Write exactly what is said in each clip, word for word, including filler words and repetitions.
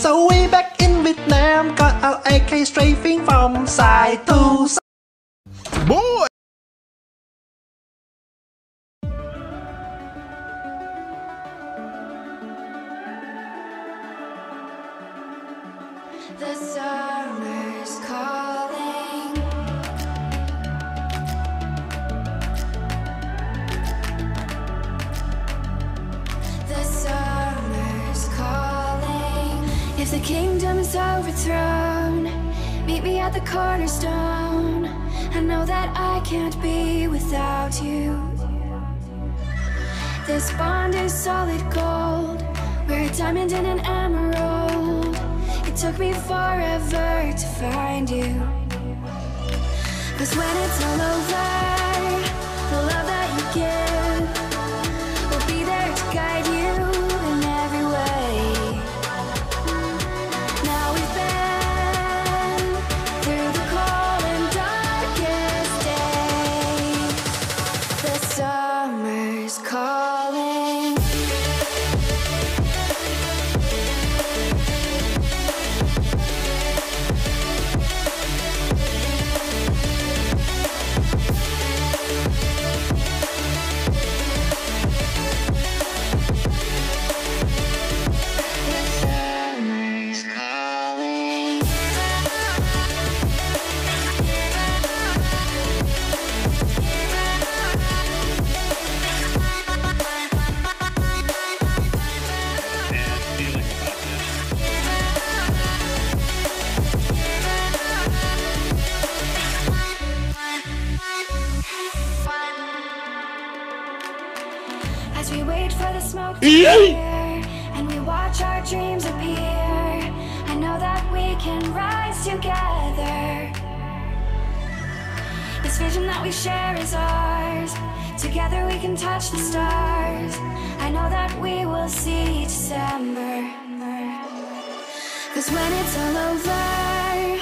So we back in Vietnam, got our A K strafing from side to side. Boy! The summer's calling. The summer's calling. If the kingdom is overthrown, meet me at the cornerstone. I know that I can't be without you. This bond is solid gold. We're a diamond and an emerald. It took me forever to find you. Cause when it's all over, the love that you give will be there to guide you in every way. Now we've been through the cold and darkest days. The summer's calling. As we wait for the smoke to clear, and we watch our dreams appear, I know that we can rise together. This vision that we share is ours. Together we can touch the stars. I know that we will see December. Cause when it's all over,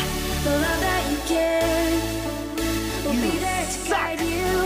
the love that you give will be there to guide you.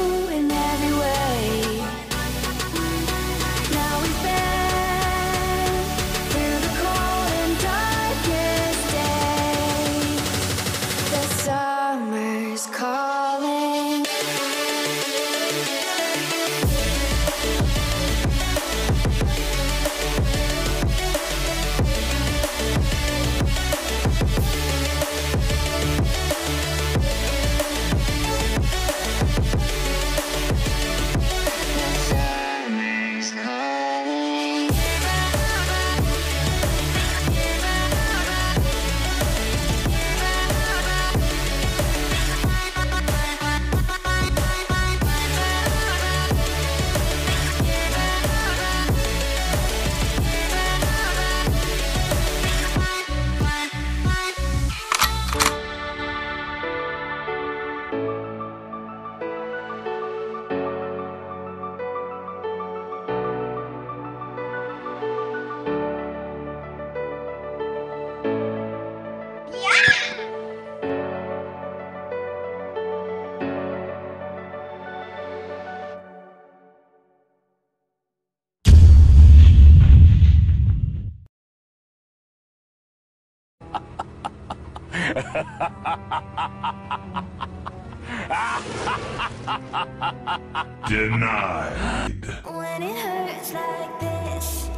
Denied. When it hurts like this,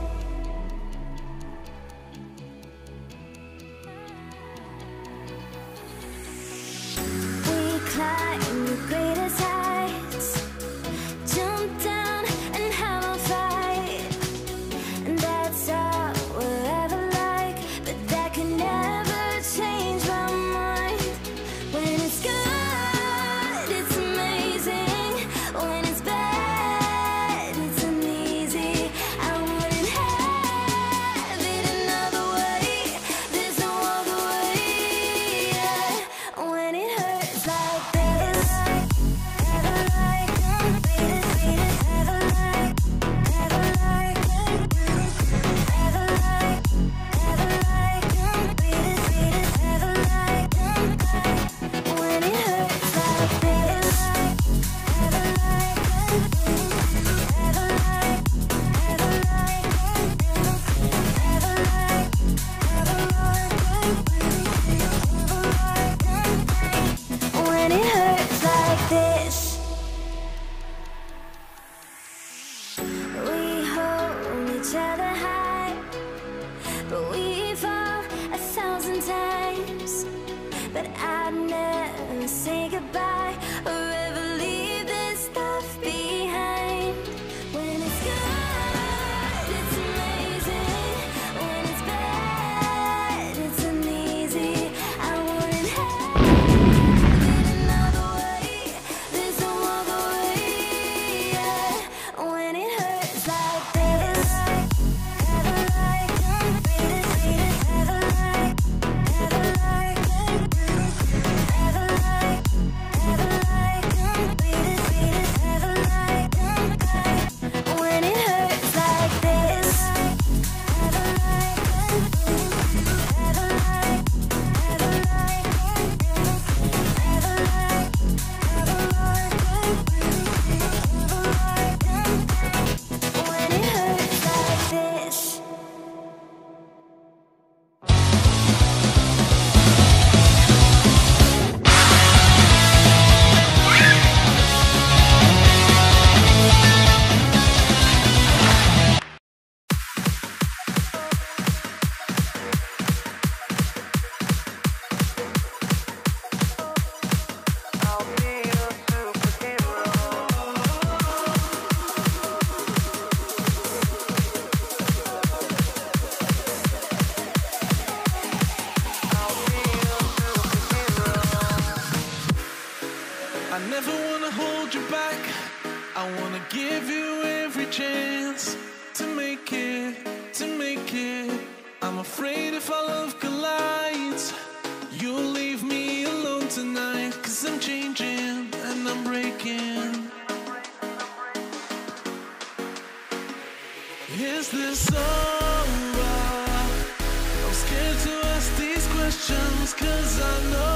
we climb the greatest heights, jump down and have a fight, and that's all we'll ever like. But that can never change my mind. When it's good, it's amazing. When it's bad, it's uneasy. I wouldn't have and say goodbye, or ever leave this stuff behind. When it's good, it's amazing. When it's bad, it's uneasy. I wouldn't have it another way. There's no other way, yeah. When it hurts like this, never like Questions, 'cause I know